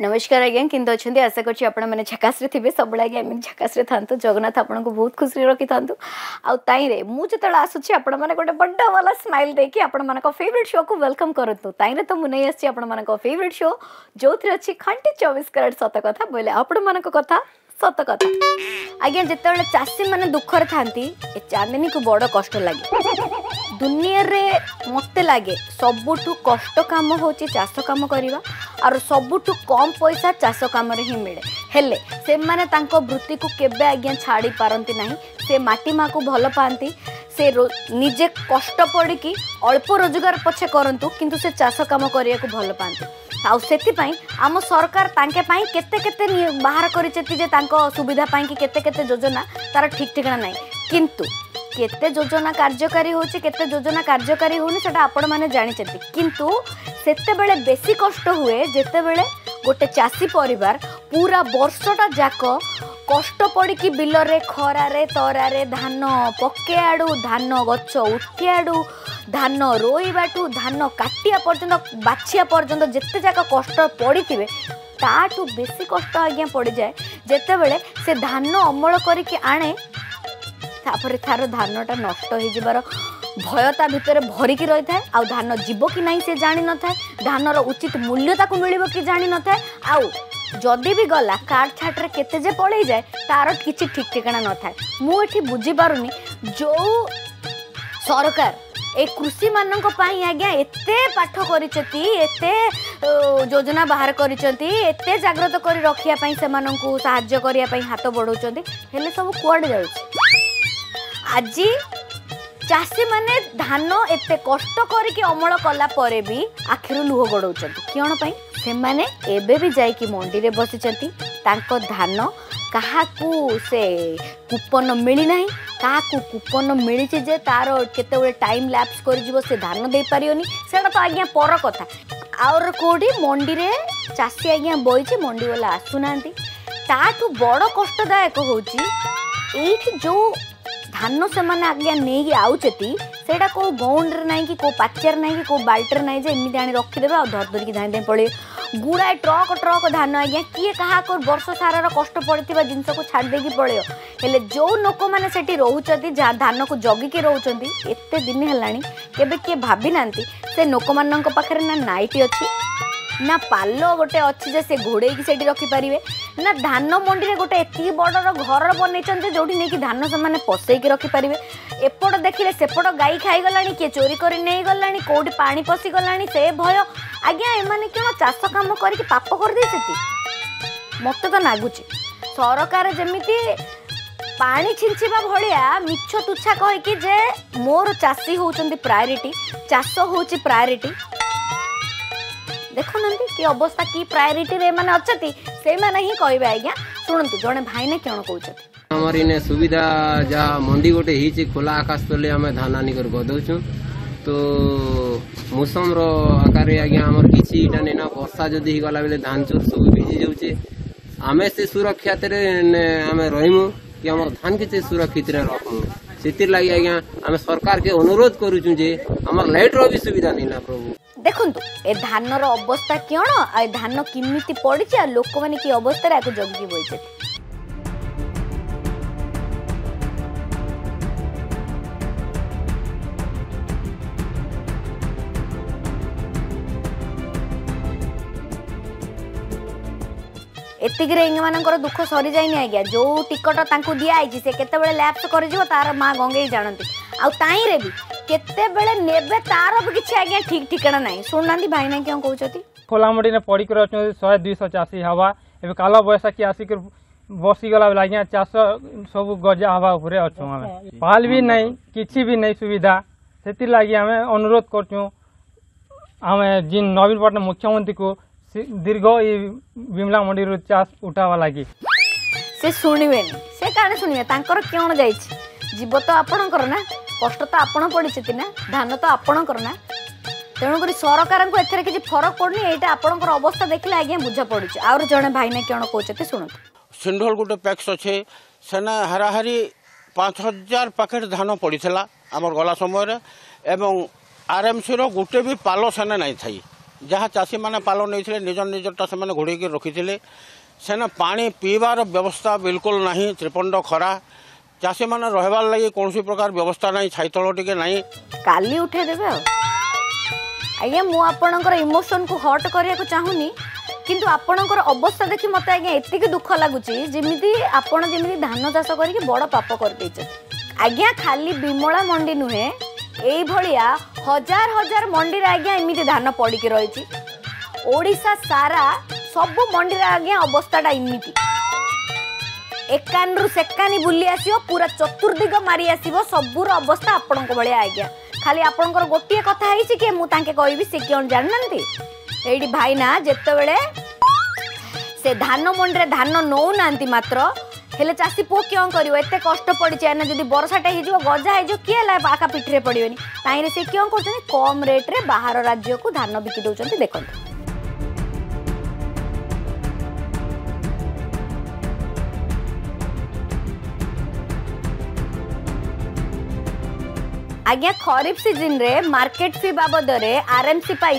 नमस्कार आज्ञा किंतु अच्छे आशा कर झकास्रे थे सबुले आज्ञा झकास्रे था जगन्नाथ आपन को बहुत खुशी रखी था आईरे मुझे आसूँ आपण मैंने गोटे बड़ा वाला स्माइल देखिए आपंक फेवरेट शो को वेलकम करूँ ताइरे तो मुझे नहीं आसान फेवरेट शो जो अच्छी खंडे 24 कैरेट सत कथा बोले आपण कथा सत कथा आज्ञा जिते बड़े चाषी मैंने दुखर था चांदनी को बड़ कष्ट लगे दुनिया रे मत लगे सबुठू कष्ट काम हो चाष काम करवा और सबुठू कम पैसा चाष काम रे ही मिले हेले से माने तांको वृत्ति को केबे आज्ञा छाड़ी पारंती नहीं से माटी माँ को भल पाती से निजे कष्ट पड़िकी अल्प रोजगार पछे करंतु किंतु से चाष काम करिया को भल पाती आउ से आम सरकार तांके पाई केते बाहर कर सुविधा पाई कि केते योजना तार ठीक ठिकाना ना किंतु केते योजना कार्यकारी होचे केते योजना कार्यकारी होनी सेटा आपण माने जानि छथि किंतु सेते बेले बेसी कष्ट हुए जेते बेले गोटे चासी परिवार पूरा वर्षटा जाक कष्ट पड़िकी बिलरे खरारे तरारे धान पकेआडू धान गच उठिआडू धान रोईबाटू धान काटिया पर्यंत बाछिया पर्यंत जेते जाक कष्ट पड़िथिबे ताटू बेसी कष्ट आज्ञा पड़ जाए जेते बेले से धान अमल करिके आणे तापर थार धानटा नष्ट हो जबार भयता भितर भरिकी रही था आउ धान जीव कि नहीं से जानी न था धानर उचित मूल्यता को मिल कि जानी न था आउ जदि भी गला काट छाट्रे केते पड़े जाए तार कि ठीक ठिकाना न था मुझे बुझीपारुनी जो सरकार ए कृषि मानक आज्ञा एते पाठ करिसेती एते योजना बाहर करिसेती एते जागृत कर रखिया पई सेमानंकु सहाय्य करिया पई हाथ बढ़ाउचंती हेले सब कुआडे जाउछ आज चाषी मैंने धान एत कष्ट करके अमल कला परे भी आखिर लुह गड़ौं क्यों से जाकि मंडी रे बसी धान क्या से कूपन मिलना क्या कूपन मिली जे तार केते टाइम लैप्स कर धान दे पारनी सेटा तो आज्ञा पर कथा और कौटी मंडी रे चाषी आज्ञा बही मंडी वाला आसुना ताठू बड़ कष्टदायक हूँ ये जो धान से मैंने आज्ञा नहीं आउचती सेटा को बाउंड्री ना कि को पाचर ना कि को बाल्टर ना जे एमती आनी रखिदेवे और धर धरिकी धानी पड़े गुड़ाए ट्रक ट्रक धान आज्ञा किए क्या वर्ष सारार कष्ट पड़ता जिनस को छाड़देक पलैब हेले जो लोक मैंने से रोचे धान को जगिकी रोचती एत दिन है किए भाभी ना से लोक मान पाखे ना नाइटी अच्छी ना पाल गोटे अच्छी जे से घोड़े से रखिपारे ना धान मंडी गोटे एति बड़र घर बनई जोटी नहीं कि धान से पसईक रखिपारे एपट देखिले सेपट गाई खाईगला किए चोरी कर नहीं गला कौटी पा पशिगला से भय आज्ञा एम क्यों चाष कम करके पाप करदे मत तो लगुच सरकार जमीती पानी छिंचिबा भलिया मिछ तुच्छा कहीकि जे मोर चाषी होउचंती प्रायोरिटी चाष होउची प्रायोरिटी देखो कि अवस्था की प्रायोरिटी रे माने अच्छति से माने ही कहबे आज्ञा सुनंतु जने भाई ने केण कहउछत हमर इने सुविधा जा मंडी गोटे हिची खुला आकाश तले हमें धान आनी कर गदउछु तो मौसम रो आकार आज्ञा हमर किछि इटा ने ना वर्षा जदी ही गला बेले धान चोर सब बिजी जाउछे हमें से सुरक्षा तेरे हमें रहिमु कि हमर धान के सुरक्षित रे रखमु सेतिर लागि आज्ञा हमें सरकार के अनुरोध करूछु जे हमर लाइट रो भी सुविधा नै ना प्रभु देखंतु ए धान रो अवस्था क्यों आ धान किमिति पड़ी आ लोक मैंने कि अवस्था आगे जगी बोलते एतिक मान दुख सरी जाए आज्ञा जो टिकट तांको दियाई से केत लैप्स कर तार माँ गंगे जानती आईरे भी केतेबेले नेबे तार अब किछि आज्ञा ठीक ठिकाना नाही सुननांदी भाई ना क्यों कहउचती खोलामडी ने पड़ी कर 100 200 चासी हवा एबे कालो बयसा की आसी कर बसी गला लागिया चास सब गजा हवा ऊपर अछो हमें पाल भी नहीं किछि भी नहीं सुविधा सेति लागि हमें अनुरोध करछु हमें जिन नवीन पटना मुख्यमंत्री को दीर्घ ई बिमला मंडी रो चास उठावा लागि से सुनिबे से काने सुनिबे तांकर क्यों जाई छी जीव तो आपण कर ना कष्ट तो आपड़ पड़ती ना धान तो आपण करना तेणुक सरकार को एथेर किसी फरक पड़नी यहाँ आपणकर अवस्था देखने आज्ञा बुझा पड़ी आर जड़े भाईना कौन कहते शुणु सिंढोल गोटे पैक्स अच्छे सेना हाराहारी 5000 पैकेट धान पड़ी आमर गला समय एवं आरएमसी रो गोटे भी पाल सेना नहीं थी जहाँ चाषी मैंने पाल नहीं निज निजटा से घोड़े रखी सेना पानी पीबार व्यवस्था बिल्कुल ना त्रिपंड खरा चाषी मैंने रहार लगी कौन प्रकार व्यवस्था ना छाई तल टे ना काली उठेदेवे आज्ञा मुझे इमोशन को हट करने को चाहूनी किंतु आपणकर अवस्था देखी मत आज्ञा एतिक दुख लगुच जमी आपड़ी धान चाष कर बड़ पाप कर आज्ञा खाली विमला मंडी नुहे यही भाया हजार हजार मंडी आज्ञा एमती धान पड़ी रही ओडिशा सारा सब मंडी आज्ञा अवस्थाटा इमती एकान रु सेकानी बुली आसो पूरा चतुर्दिग मारी आसो सबूर अवस्था आपण भाया आज्ञा खाली आपणकर गोटे कथा कि मुझे कहबी से कौन जान ना ये भाईना जिते से धान मंडी धान नौना मात्र हेले चाषी पु क्यों करते कष्ट पड़ी आना जब बरसाटा हो गजा हो किए आका पिठी पड़े ताई से क्यों कर कम रेट्रे बाहर राज्य को धान बिकी दौरान देखते आज्ञा खरीफ सीजन रे मार्केट फी बाबद आरएमसी पाई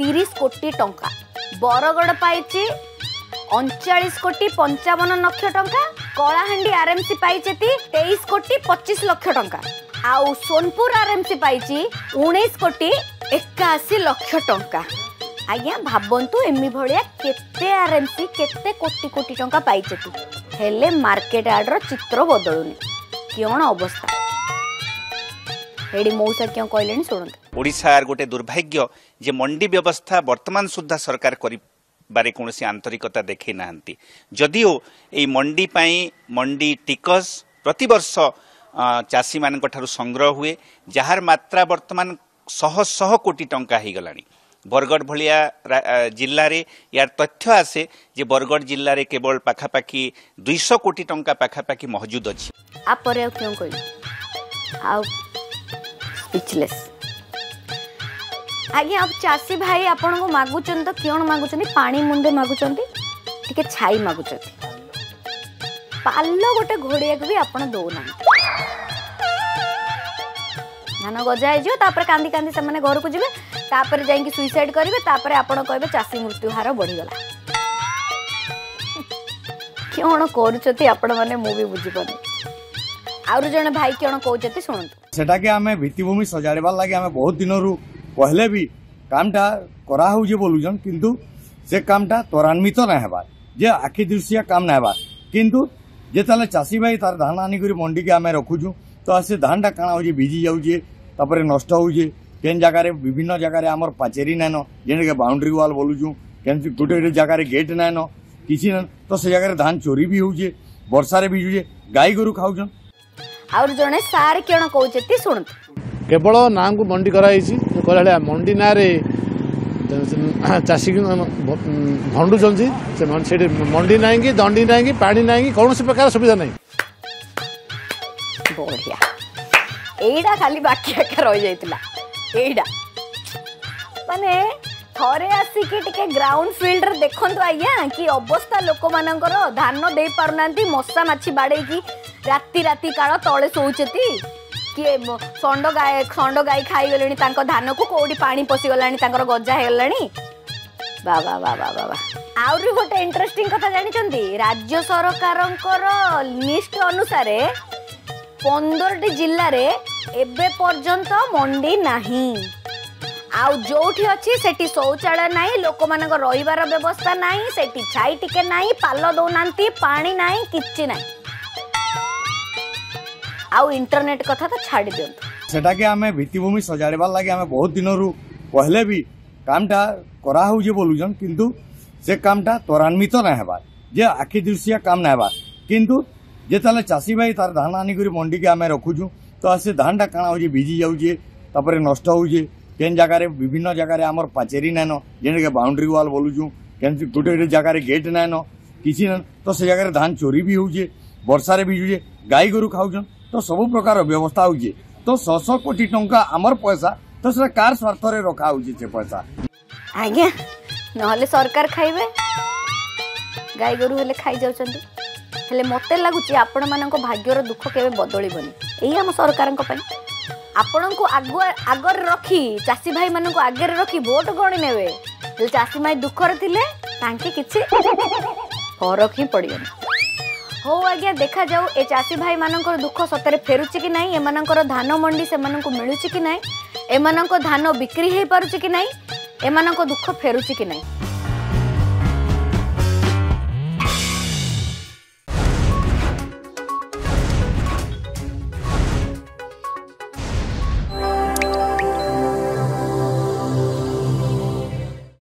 230 कोटी टंका बरगड़ पाई 39 कोटी 55 लक्ष टंका कलाहांडी आरएमसी पाई 23 कोटी 25 लक्ष टंका आउ सोनपुर आरएमसी पाई 19 कोटी 81 लक्ष टंका आज्ञा भावतु एमि भाया केते आरएमसी केते कोटी कोटी टंका पाई हेले मार्केट आड्र चित्र बदलुनी क्यों अवस्था हेडी मौसा क्यों कहले शुणत ओडिशा गोटे दुर्भाग्य जे मंडी व्यवस्था वर्तमान सुधा सरकार कर बारे कौन आंतरिकता देखई ना जदिओ ये मंडी पाई मंडी टिकस प्रतिवर्ष चाषी मान संग्रह हुए जार मात्रा वर्तमान शह शह कोटी टंका हो गला बरगढ़ भलिया जिल्ला रे यार तथ्य आसे जे बरगढ़ जिल्ला रे केवल पाखापाखि 200 कोटी टंका पाखापाखि मौजूद अच्छी आप क्यों कह आज्ञा आप चाषी भाई आपण को मागुच तो क्यों मागुच पानी मुंदे मागुच टे छाई मागुच पाल गोटे घोड़िया को भी आप दौना धान गजा हो कांदी कांदी से घर को जी जा सुइसाइड करेंगे आपड़ कहे चाषी मृत्यु हार बढ़ीगला क्यों कर भी बुझीपी आउ जन भाई क्यों कहते शुणु भित्तिभूमि सजाड़बार लगे आम बहुत दिन रू कहले भी कामटा कराजे बोलुन किंतु से कामटा त्वरान्वित ना हेबार जे आखि दृश्य काम ना हेबार किंतु जेतले चाषी भाई तार धान आनिक मंडी के आम रखुचु तो से धानटा काणा हो भिजी जाऊे नष्ट होन जगार विभिन्न जगार आम पाचेरी नाइन जेनके बाउंड्री वाल बोलुचु गोटे गोटे जगार गेट नाइन किसी नाइन तो से जगार धान चोरी भी होजे वर्षार भिजुचे गाई गोरू खाऊन और जड़े सार क्यों कहते शुणु केवल ना को मंडी कराई क्या मंडी ना चाषी भंडुं से मंडी ना कि दंडी ना कि पानी ना कि कौन प्रकार सुविधा ना बढ़िया एटा खाली बाकी रही जाटा माने थे आसिकी ग्राउंड फिल्ड रे देखत आज्ञा कि अवस्था लोक मान धान दे पारना मशा माछी बाड़े की राति राति काल तले शोचती किए षंड गाय खाईगले धान को कौटी पा पशिगला गजा होगा बाबा बाबा बाबा आउरी गोटे इंटरेस्टिंग कथा जानते राज्य सरकार लिस्ट अनुसार 15टी जिल्ला रे एबे पर्यंत मंडी नहीं आउ जोठी अच्छी सेठी शौचालय नहीं लोक मान रहीबार व्यवस्था नहीं सेठी छाई टिके नहीं पाल दौना पानी नहीं किछि नहीं आउ इंटरनेट कथा तो छाड़ दिखाटा के आम भित्तिभूमि सजाड़बार लगे आम बहुत दिन रू कहले भी कामटा कराजे बोलुन किंतु से कामटा त्वरान्वित ना हेबार जे आखि दृश्य काम ना हेबार किंतु जेतले चाषी भाई तार धान आनिक मंडी के आम रखुचु तो से धानटा काणा हो भिजी जाऊे नष्ट होन जगार विभिन्न जगार आम पाचेरी नाइन जेनके बाउंड्री वाल बोलुचु गोटे गोटे जगार गेट नाइन किसी नाइन तो से जगार धान चोरी भी होजे वर्षार भिजुचे गाई गोरू खाऊन तो सब प्रकार व्यवस्था होगी तो 100 कोटी टंका आमर पैसा तो से कार स्वार्थ रे रखा होगी पैसा आज्ञा नहले सरकार खाइबे गाय गोरु हेले खाई जाउचंती हेले मते लागुची आपण मानन को भाग्यर दुख केबे बदलिबनी एही हम सरकारन को पई आपण को आगर रखी चाषी भाई मान आगे रखी भोट गणी ने चाषी भाई दुखर थे कि फरक ही पड़े हो आज्ञा देखा जाऊ ए चाषी भाई मान दुख सतरे फेरुची कि नहीं एम धान मंडी से मिलूची कि नहीं एम धान बिक्री हो पारुची कि नहीं एम दुख फेरुची कि नहीं।